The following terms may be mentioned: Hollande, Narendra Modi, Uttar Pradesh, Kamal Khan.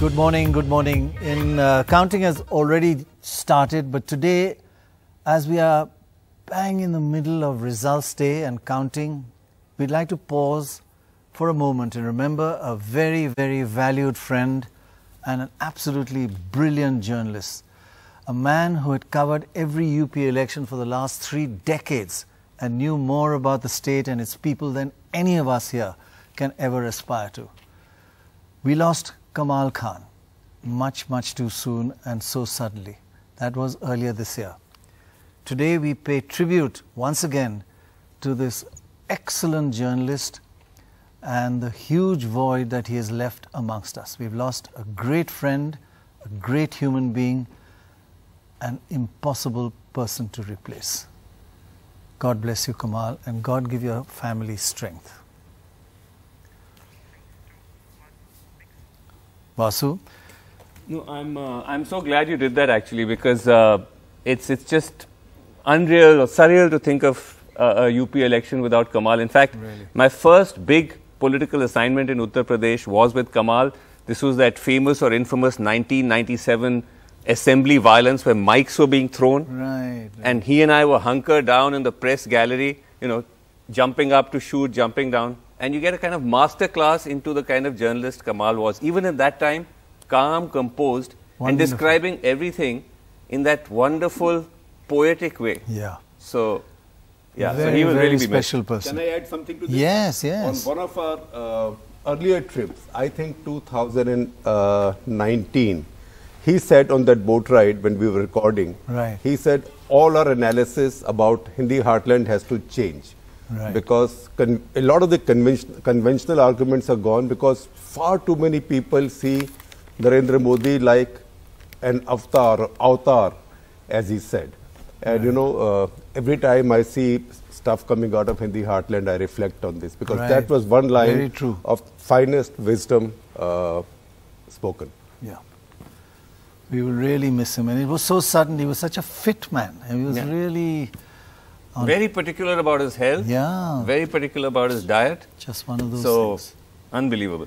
Good morning, good morning. Counting has already started, but today, as we are bang in the middle of results day and counting, we'd like to pause for a moment and remember a very, very valued friend and an absolutely brilliant journalist. A man who had covered every UP election for the last 3 decades and knew more about the state and its people than any of us here can ever aspire to. We lost Kamal Khan much too soon and so suddenly. That was earlier this year. Today we pay tribute once again to this excellent journalist and the huge void that he has left amongst us. We've lost a great friend, a great human being, an impossible person to replace. God bless you, Kamal, and God give your family strength. Vasu? No, I'm so glad you did that actually, because it's just unreal or surreal to think of a UP election without Kamal. In fact, really, my first big political assignment in Uttar Pradesh was with Kamal. This was that famous or infamous 1997 assembly violence where mics were being thrown. Right. And he and I were hunkered down in the press gallery, you know, jumping up to shoot, jumping down. And you get a kind of master class into the kind of journalist Kamal was. Even in that time, calm, composed, wonderful, and describing everything in that wonderful, poetic way. Yeah. So, yeah, very, so he was really special person. Can I add something to this? Yes, yes. On one of our earlier trips, I think 2019, he said on that boat ride when we were recording, right, he said all our analysis about Hindi heartland has to change. Right. Because a lot of the conventional arguments are gone, because far too many people see Narendra Modi like an avatar, as he said. And right, you know, every time I see stuff coming out of Hindi heartland, I reflect on this, because right, that was one line of finest wisdom spoken. Yeah. We will really miss him, and it was so sudden. He was such a fit man. He was, yeah, really... very particular about his health, yeah, very particular about his diet. Just one of those things. So, unbelievable.